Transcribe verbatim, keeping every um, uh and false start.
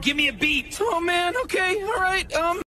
give me a beat. Oh man, okay, all right, um.